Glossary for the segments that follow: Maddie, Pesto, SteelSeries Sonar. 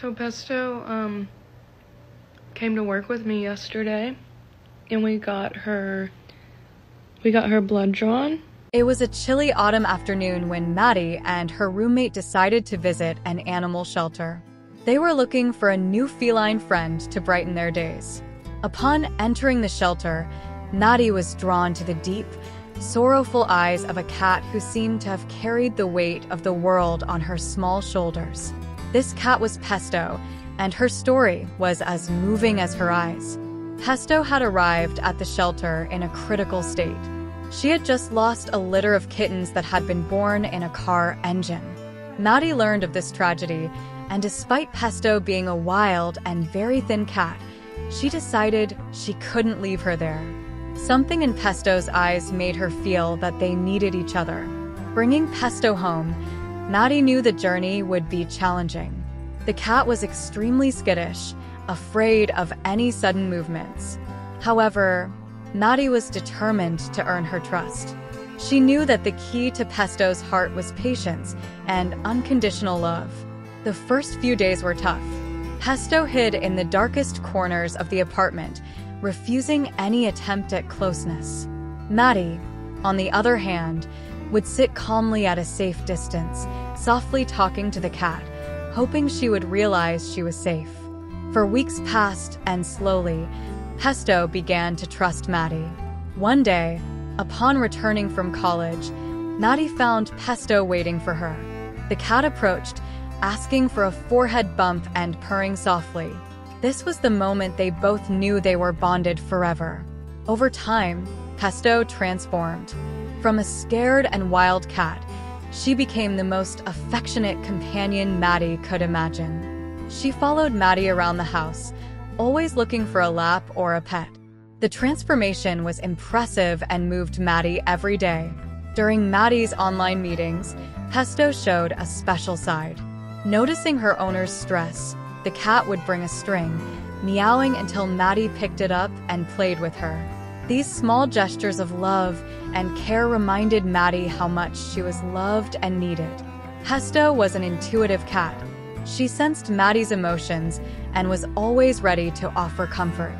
So Pesto came to work with me yesterday, and we got her blood drawn. It was a chilly autumn afternoon when Maddie and her roommate decided to visit an animal shelter. They were looking for a new feline friend to brighten their days. Upon entering the shelter, Maddie was drawn to the deep, sorrowful eyes of a cat who seemed to have carried the weight of the world on her small shoulders. This cat was Pesto, and her story was as moving as her eyes. Pesto had arrived at the shelter in a critical state. She had just lost a litter of kittens that had been born in a car engine. Maddie learned of this tragedy, and despite Pesto being a wild and very thin cat, she decided she couldn't leave her there. Something in Pesto's eyes made her feel that they needed each other. Bringing Pesto home, Maddie knew the journey would be challenging. The cat was extremely skittish, afraid of any sudden movements. However, Maddie was determined to earn her trust. She knew that the key to Pesto's heart was patience and unconditional love. The first few days were tough. Pesto hid in the darkest corners of the apartment, refusing any attempt at closeness. Maddie, on the other hand, would sit calmly at a safe distance, softly talking to the cat, hoping she would realize she was safe. For weeks passed, and slowly, Pesto began to trust Maddie. One day, upon returning from college, Maddie found Pesto waiting for her. The cat approached, asking for a forehead bump and purring softly. This was the moment they both knew they were bonded forever. Over time, Pesto transformed. From a scared and wild cat, she became the most affectionate companion Maddie could imagine. She followed Maddie around the house, always looking for a lap or a pet. The transformation was impressive and moved Maddie every day. During Maddie's online meetings, Pesto showed a special side. Noticing her owner's stress, the cat would bring a string, meowing until Maddie picked it up and played with her. These small gestures of love and care reminded Maddie how much she was loved and needed. Pesto was an intuitive cat. She sensed Maddie's emotions and was always ready to offer comfort.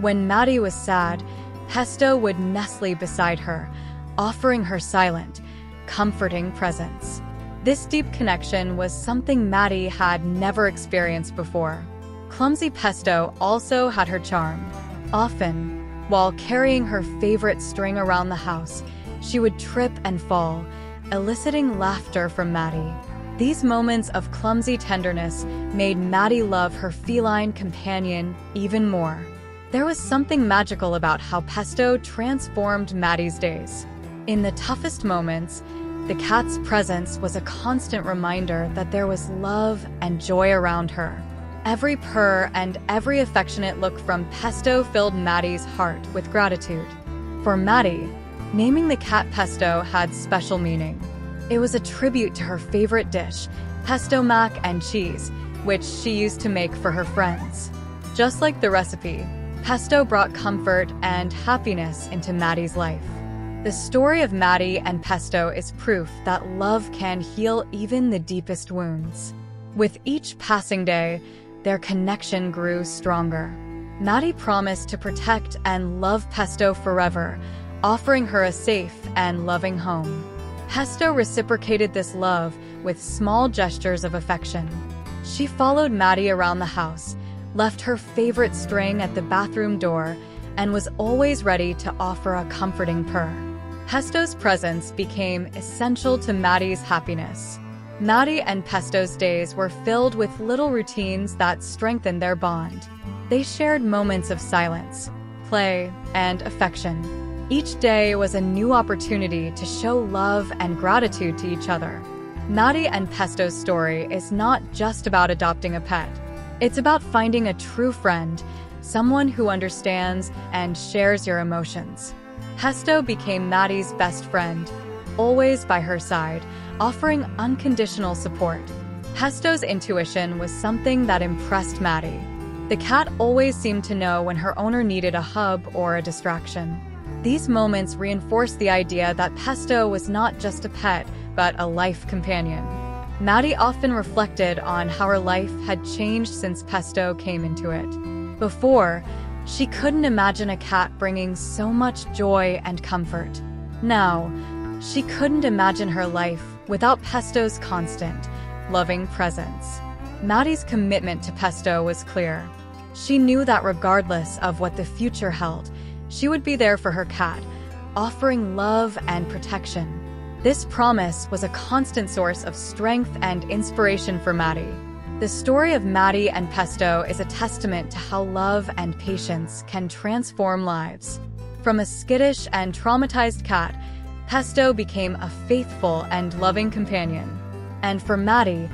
When Maddie was sad, Pesto would nestle beside her, offering her silent, comforting presence. This deep connection was something Maddie had never experienced before. Clumsy Pesto also had her charm. Often, while carrying her favorite string around the house, she would trip and fall, eliciting laughter from Maddie. These moments of clumsy tenderness made Maddie love her feline companion even more. There was something magical about how Pesto transformed Maddie's days. In the toughest moments, the cat's presence was a constant reminder that there was love and joy around her. Every purr and every affectionate look from Pesto filled Maddie's heart with gratitude. For Maddie, naming the cat Pesto had special meaning. It was a tribute to her favorite dish, pesto mac and cheese, which she used to make for her friends. Just like the recipe, Pesto brought comfort and happiness into Maddie's life. The story of Maddie and Pesto is proof that love can heal even the deepest wounds. With each passing day, their connection grew stronger. Maddie promised to protect and love Pesto forever, offering her a safe and loving home. Pesto reciprocated this love with small gestures of affection. She followed Maddie around the house, left her favorite string at the bathroom door, and was always ready to offer a comforting purr. Pesto's presence became essential to Maddie's happiness. Maddie and Pesto's days were filled with little routines that strengthened their bond. They shared moments of silence, play, and affection. Each day was a new opportunity to show love and gratitude to each other. Maddie and Pesto's story is not just about adopting a pet. It's about finding a true friend, someone who understands and shares your emotions. Pesto became Maddie's best friend, always by her side, offering unconditional support. Pesto's intuition was something that impressed Maddie. The cat always seemed to know when her owner needed a hug or a distraction. These moments reinforced the idea that Pesto was not just a pet, but a life companion. Maddie often reflected on how her life had changed since Pesto came into it. Before, she couldn't imagine a cat bringing so much joy and comfort. Now, she couldn't imagine her life without Pesto's constant, loving presence. Maddie's commitment to Pesto was clear. She knew that regardless of what the future held, she would be there for her cat, offering love and protection. This promise was a constant source of strength and inspiration for Maddie. The story of Maddie and Pesto is a testament to how love and patience can transform lives. From a skittish and traumatized cat, Pesto became a faithful and loving companion. And for Maddie,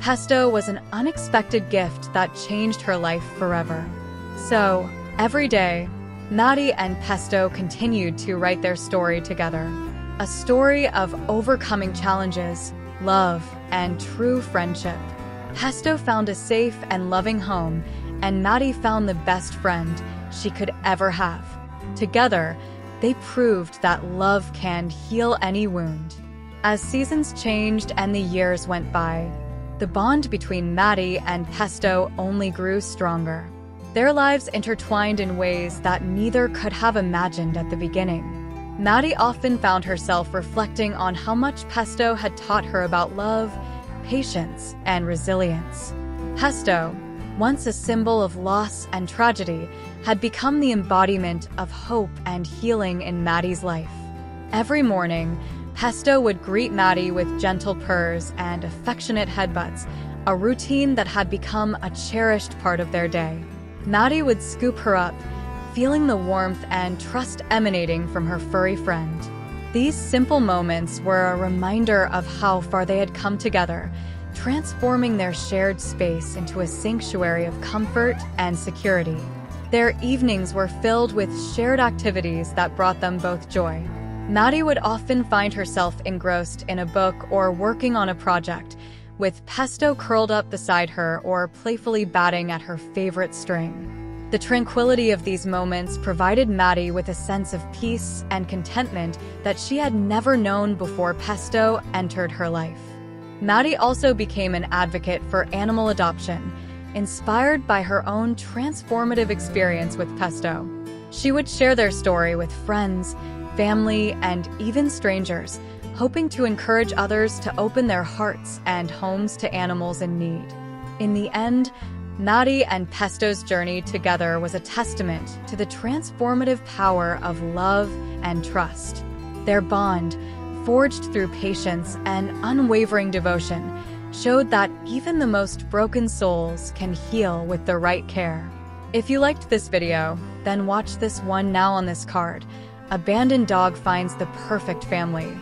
Pesto was an unexpected gift that changed her life forever. So, every day, Maddie and Pesto continued to write their story together. A story of overcoming challenges, love, and true friendship. Pesto found a safe and loving home, and Maddie found the best friend she could ever have. Together, they proved that love can heal any wound. As seasons changed and the years went by, the bond between Maddie and Pesto only grew stronger. Their lives intertwined in ways that neither could have imagined at the beginning. Maddie often found herself reflecting on how much Pesto had taught her about love, patience, and resilience. Pesto, once a symbol of loss and tragedy, had become the embodiment of hope and healing in Maddie's life. Every morning, Pesto would greet Maddie with gentle purrs and affectionate headbutts, a routine that had become a cherished part of their day. Maddie would scoop her up, feeling the warmth and trust emanating from her furry friend. These simple moments were a reminder of how far they had come together, transforming their shared space into a sanctuary of comfort and security. Their evenings were filled with shared activities that brought them both joy. Maddie would often find herself engrossed in a book or working on a project, with Pesto curled up beside her or playfully batting at her favorite string. The tranquility of these moments provided Maddie with a sense of peace and contentment that she had never known before Pesto entered her life. Maddie also became an advocate for animal adoption, inspired by her own transformative experience with Pesto. She would share their story with friends, family, and even strangers, hoping to encourage others to open their hearts and homes to animals in need. In the end, Maddie and Pesto's journey together was a testament to the transformative power of love and trust. Their bond, forged through patience and unwavering devotion, showed that even the most broken souls can heal with the right care. If you liked this video, then watch this one now on this card. Abandoned dog finds the perfect family.